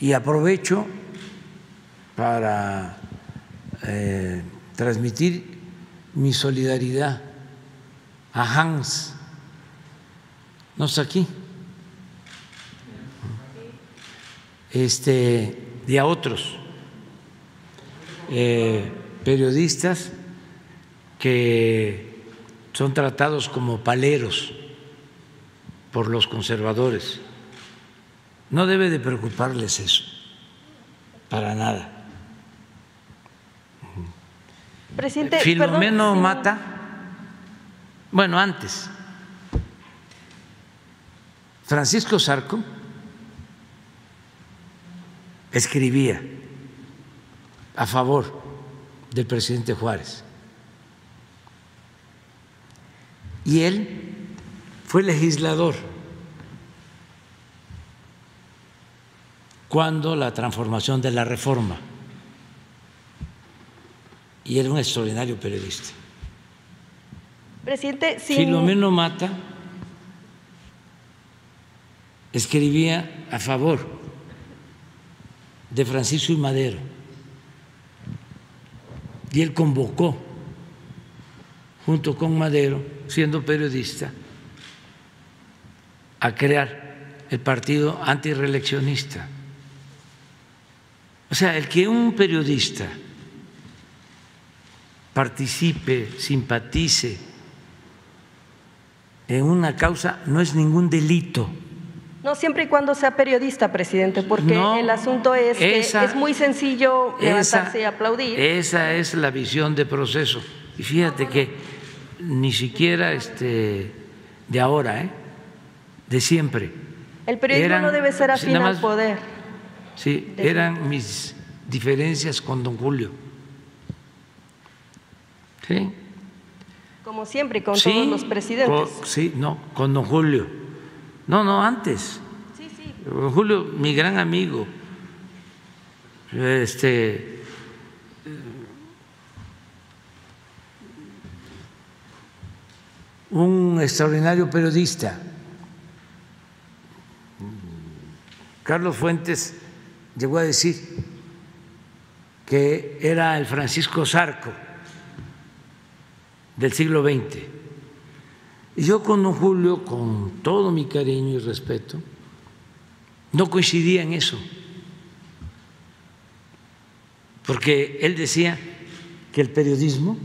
Y aprovecho para transmitir mi solidaridad a Hans, no está aquí, y a otros periodistas que son tratados como paleros por los conservadores. No debe de preocuparles eso, para nada. Presidente, Filomeno Mata, bueno, antes, Francisco Zarco escribía a favor del presidente Juárez y él fue legislador cuando la transformación de la reforma, y era un extraordinario periodista. Presidente, Filomeno Mata escribía a favor de Francisco Madero y él convocó, junto con Madero, siendo periodista, a crear el partido antirreeleccionista. O sea, el que un periodista participe, simpatice en una causa no es ningún delito. No, siempre y cuando sea periodista, presidente, porque no, el asunto es que es muy sencillo levantarse y aplaudir. Esa es la visión de proceso. Y fíjate que ni siquiera de ahora, de siempre. El periodismo no debe ser afín al poder. Sí, eran mis diferencias con don Julio. Sí. Como siempre, con todos los presidentes. Con don Julio. No, antes. Don Julio, mi gran amigo, un extraordinario periodista. Carlos Fuentes llegó a decir que era el Francisco Zarco del siglo XX. Y yo con don Julio, con todo mi cariño y respeto, no coincidía en eso, porque él decía que el periodismo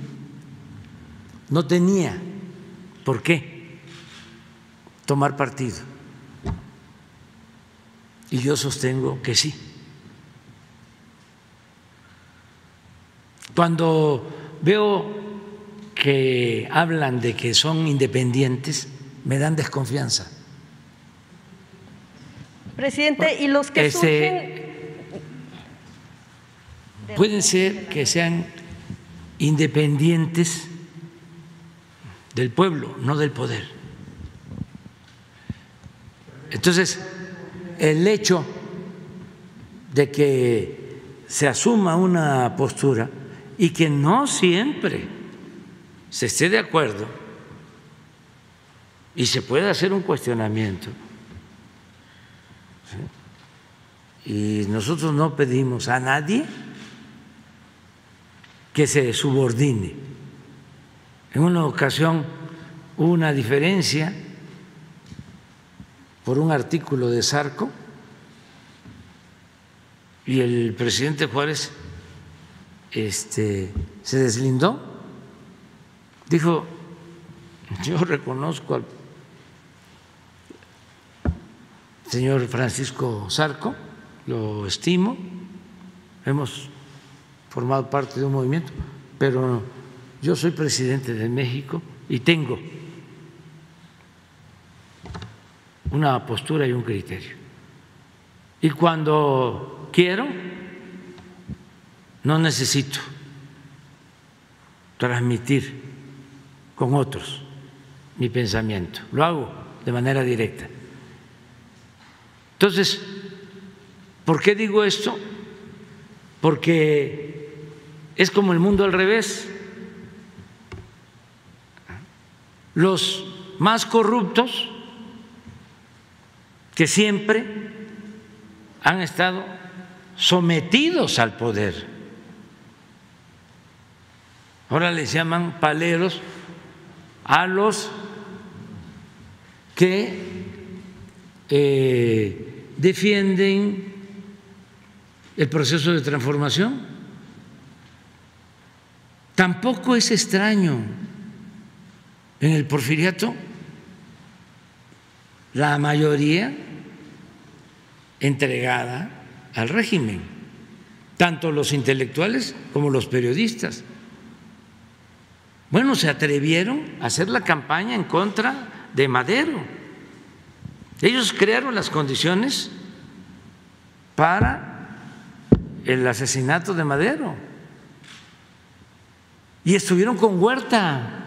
no tenía por qué tomar partido. Y yo sostengo que sí. Cuando veo que hablan de que son independientes, me dan desconfianza. Presidente, y los que surgen… Pueden ser que sean independientes del pueblo, no del poder. Entonces, el hecho de que se asuma una postura y que no siempre se esté de acuerdo y se puede hacer un cuestionamiento, y nosotros no pedimos a nadie que se subordine. En una ocasión hubo una diferencia por un artículo de Zarco y el presidente Juárez se deslindó. Dijo, yo reconozco al señor Francisco Zarco, lo estimo, hemos formado parte de un movimiento, pero yo soy presidente de México y tengo una postura y un criterio. Y cuando quiero, no necesito transmitir con otros mi pensamiento, lo hago de manera directa. Entonces, ¿por qué digo esto? Porque es como el mundo al revés. Los más corruptos, que siempre han estado sometidos al poder. Ahora les llaman paleros a los que defienden el proceso de transformación. Tampoco es extraño en el porfiriato la mayoría entregada al régimen, tanto los intelectuales como los periodistas. Bueno, se atrevieron a hacer la campaña en contra de Madero. Ellos crearon las condiciones para el asesinato de Madero. Y estuvieron con Huerta